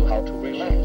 you how to relax.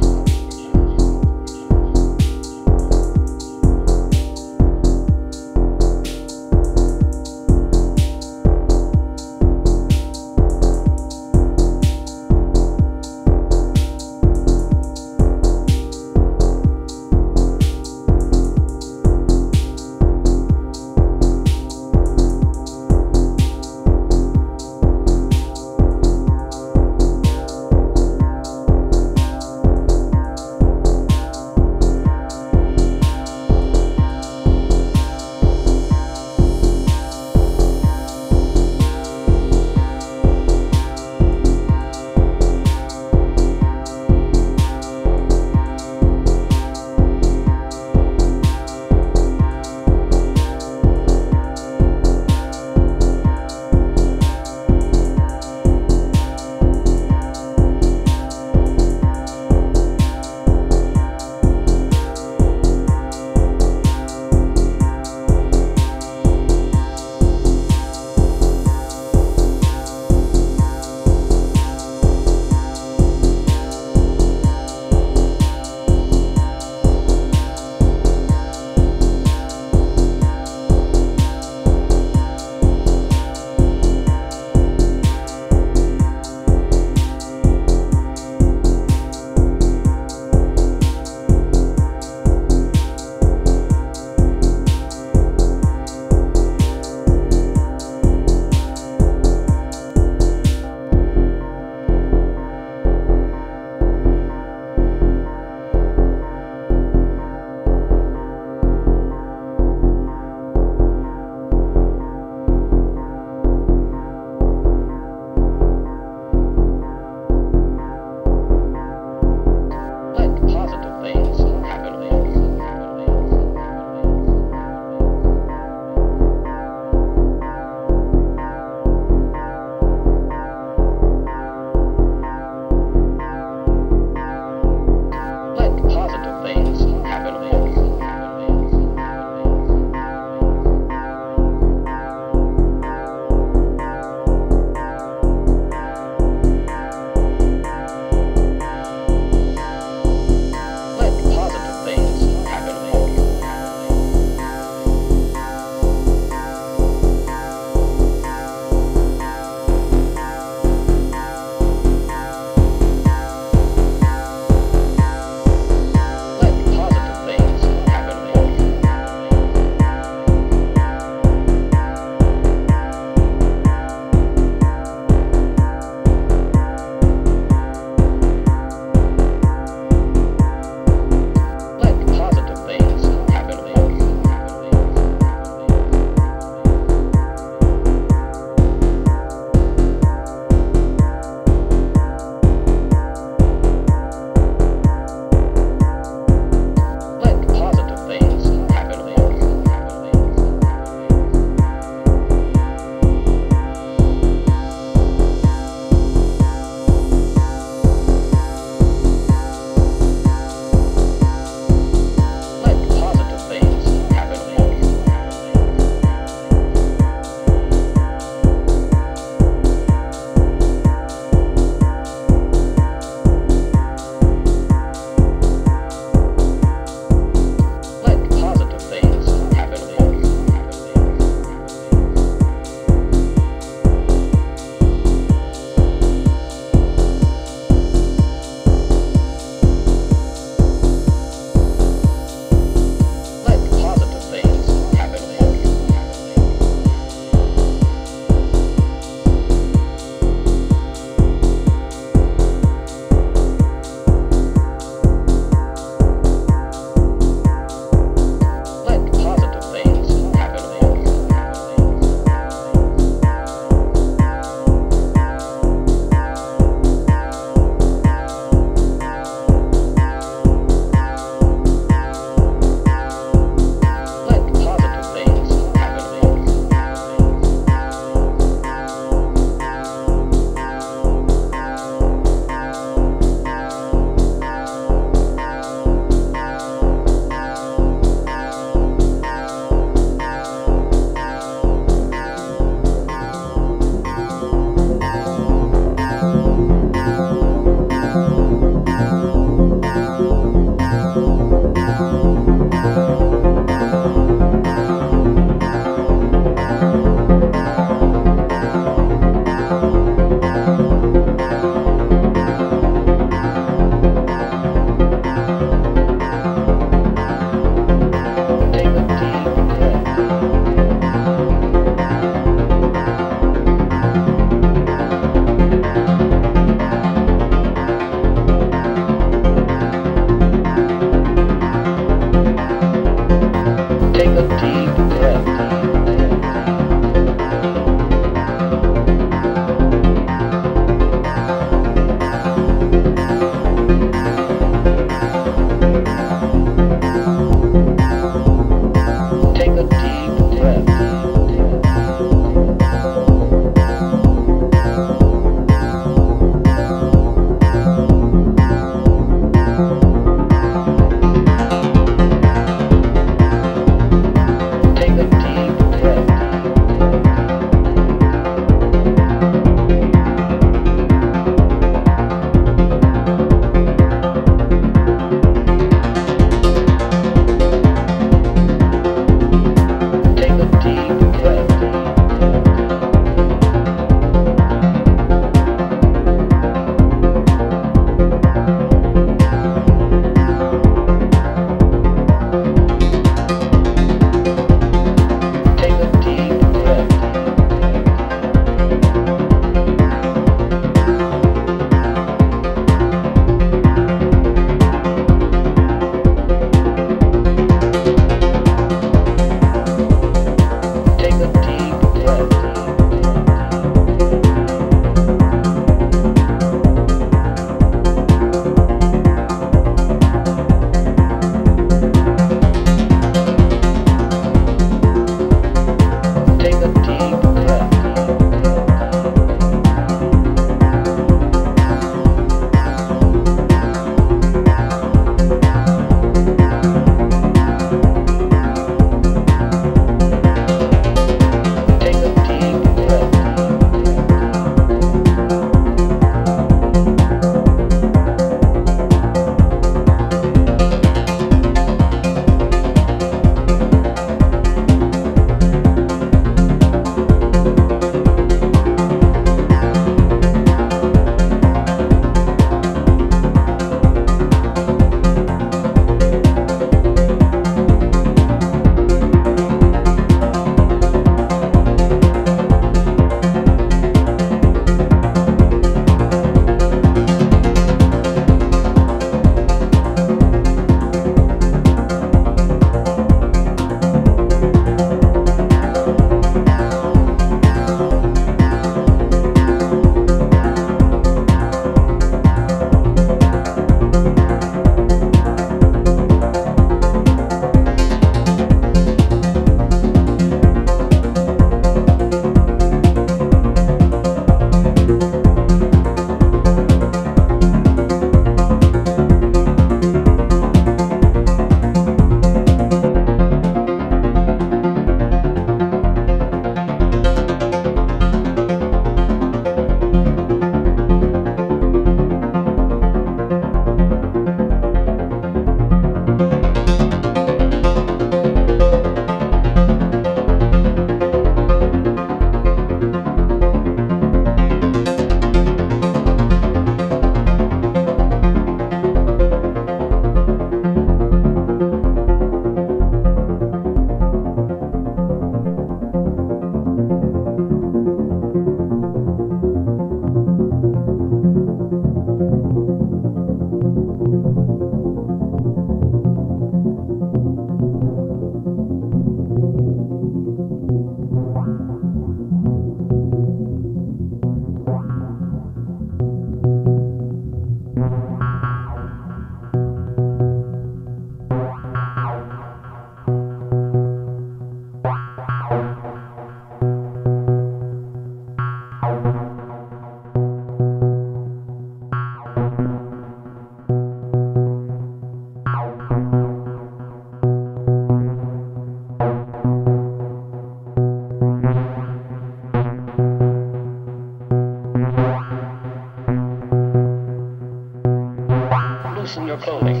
Loosen your clothing.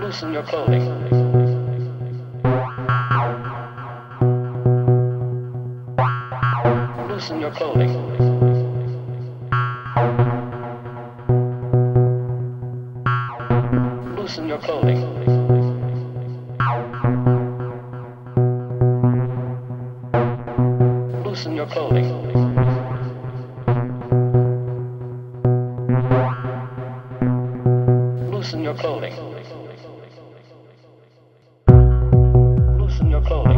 Loosen your clothing. Loosen your clothing. Loosen your clothing. Loosen your clothing. Loosen your clothing. Loosen your clothing.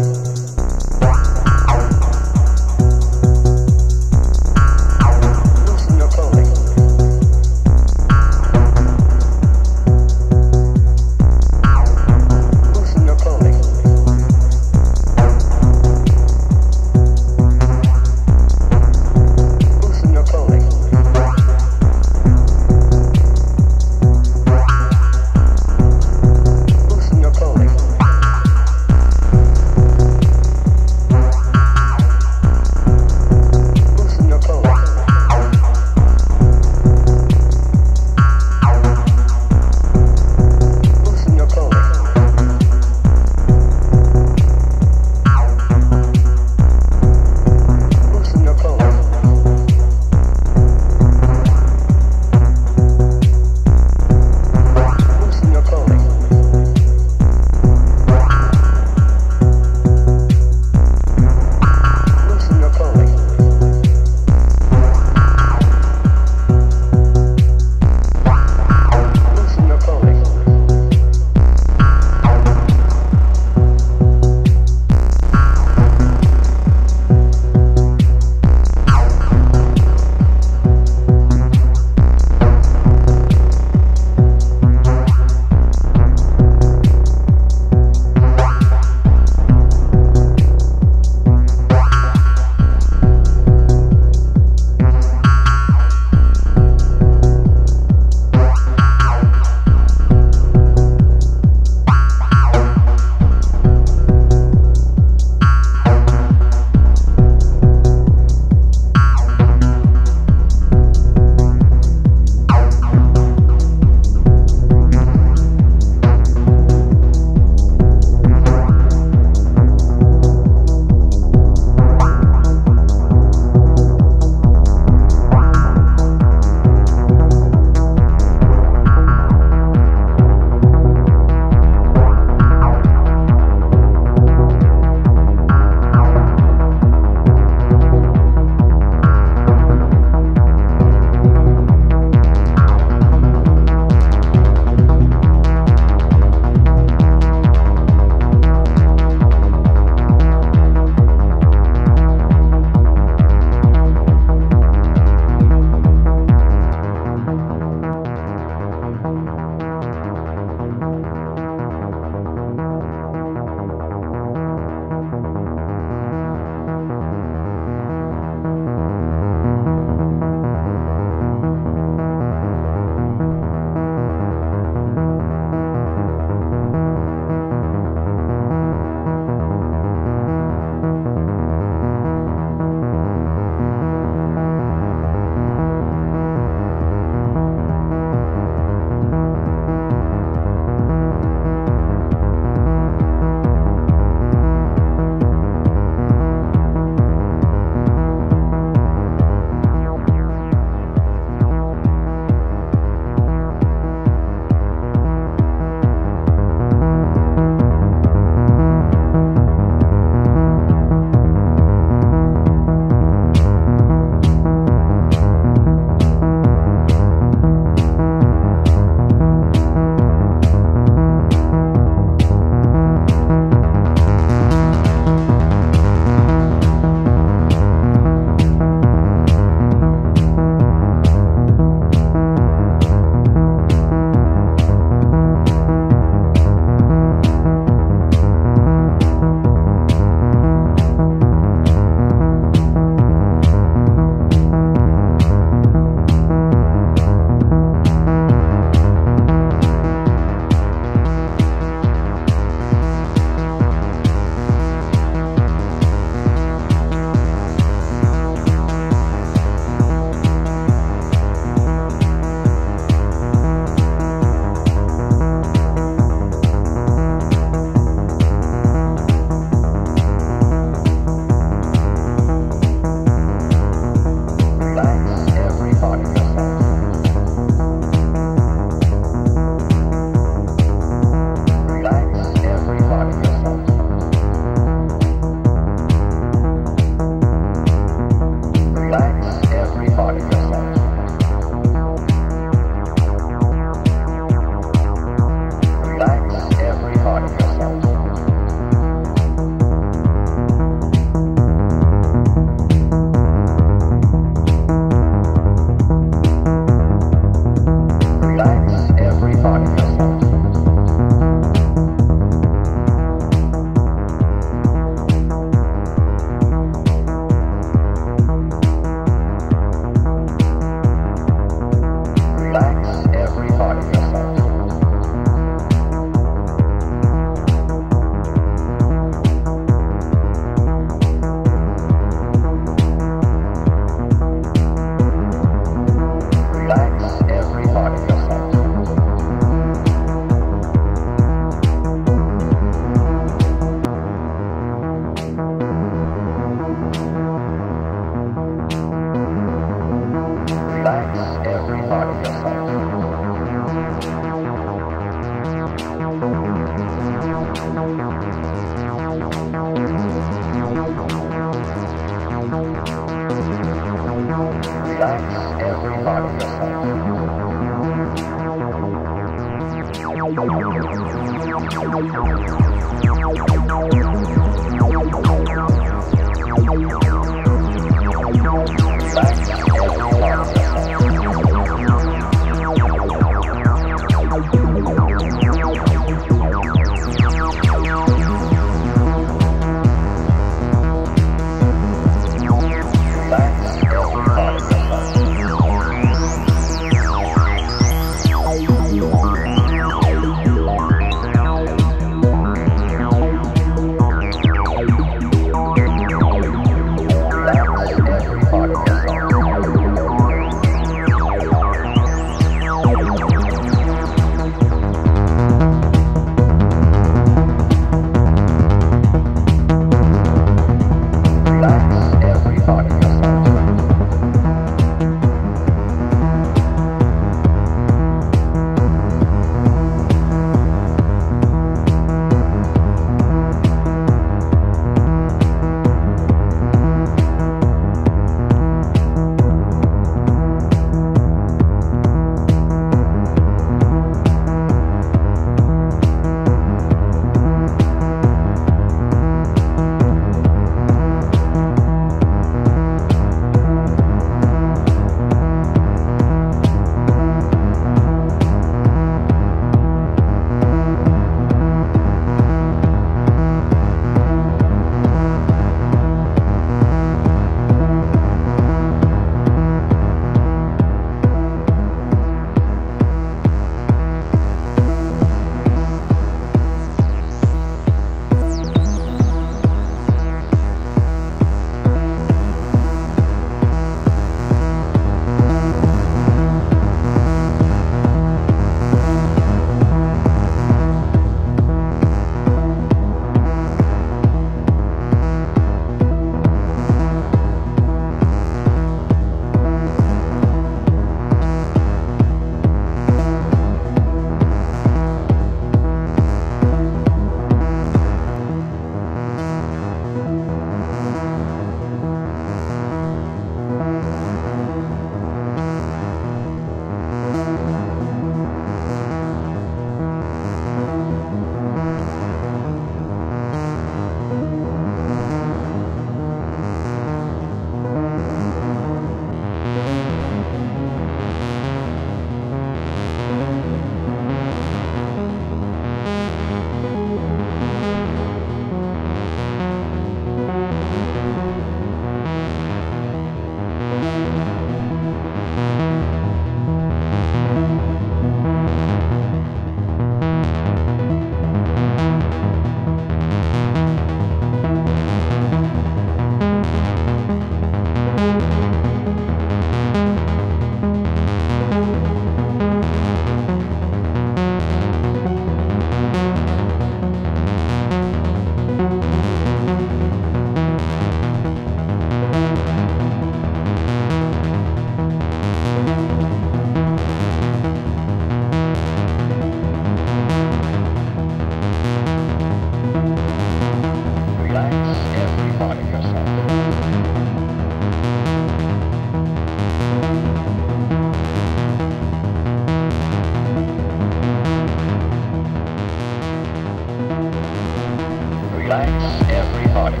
Relax every part of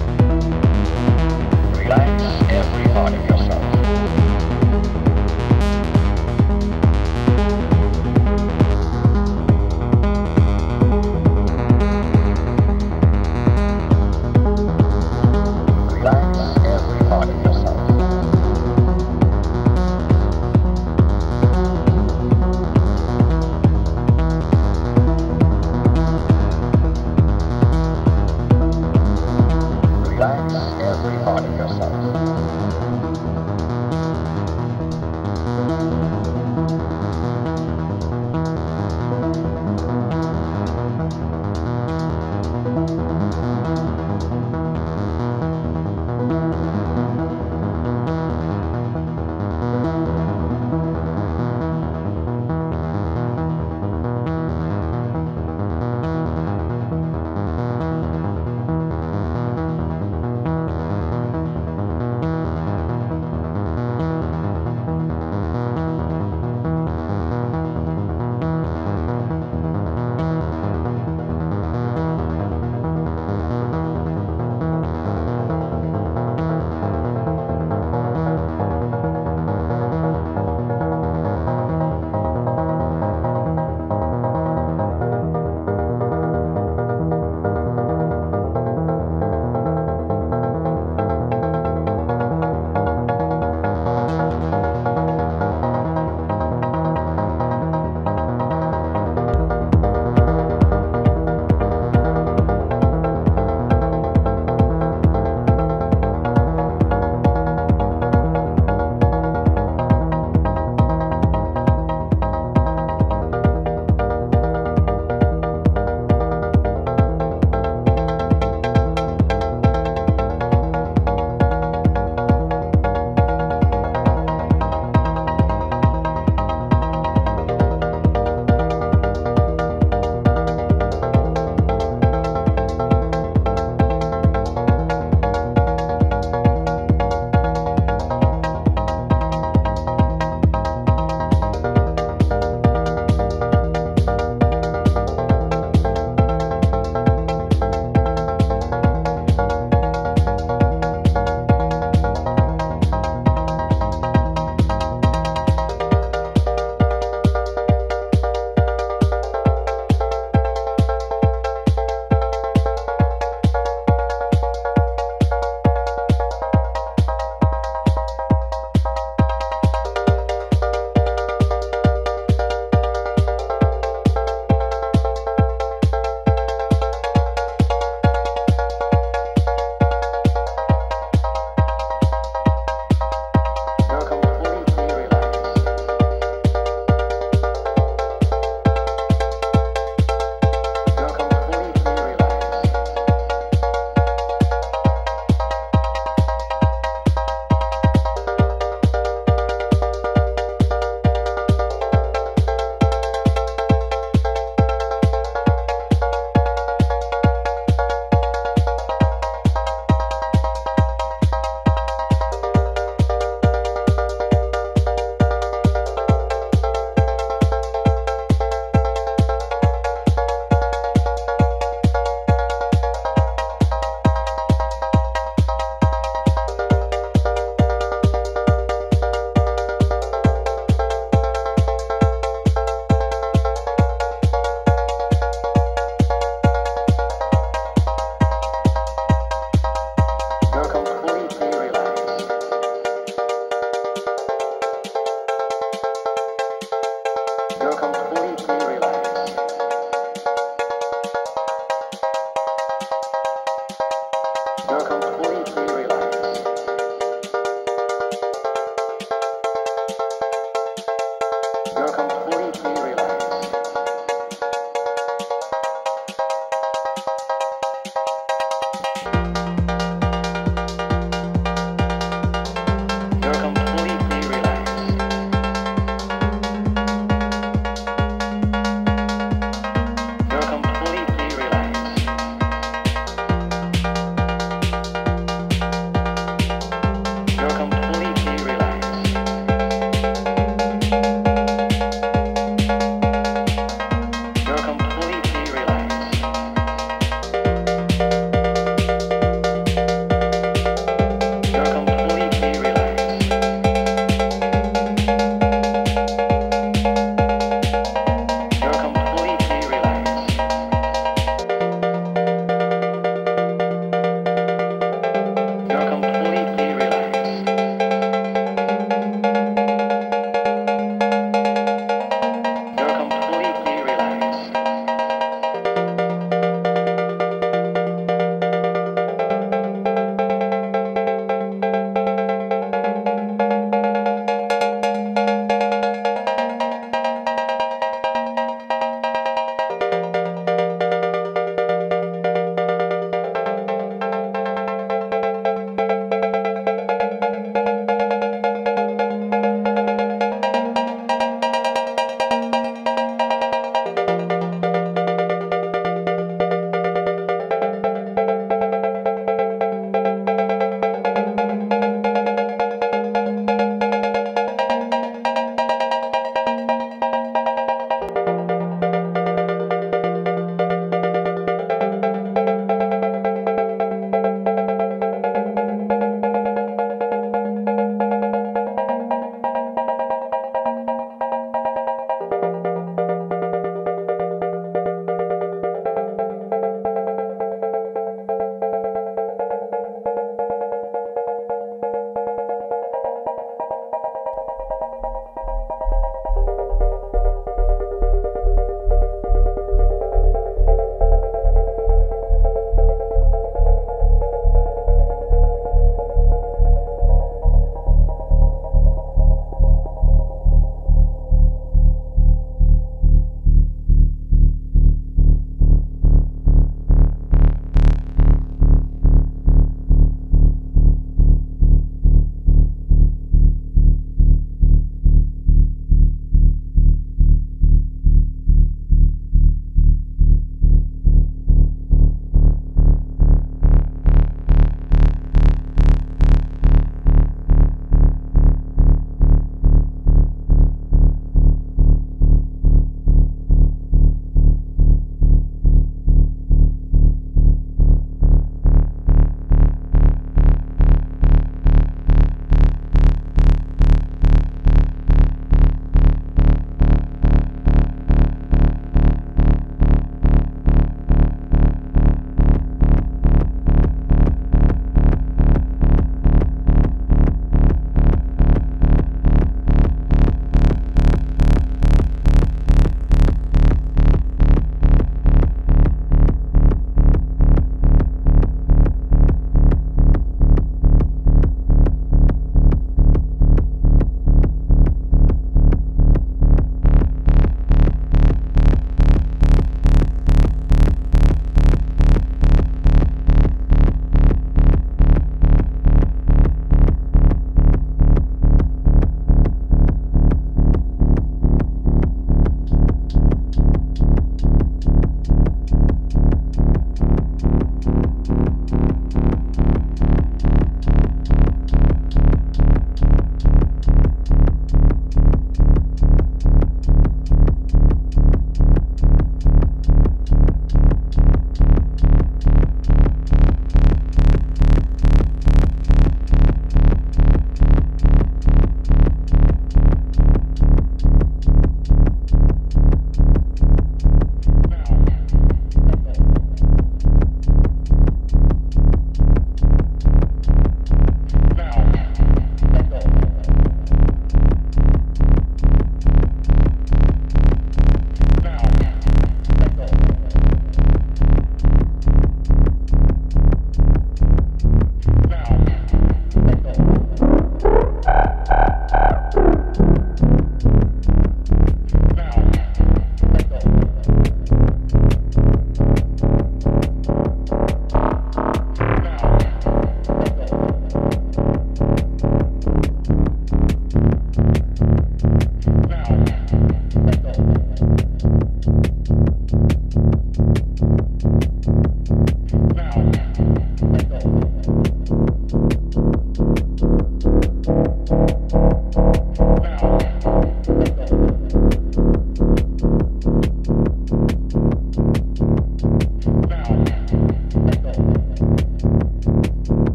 yourself.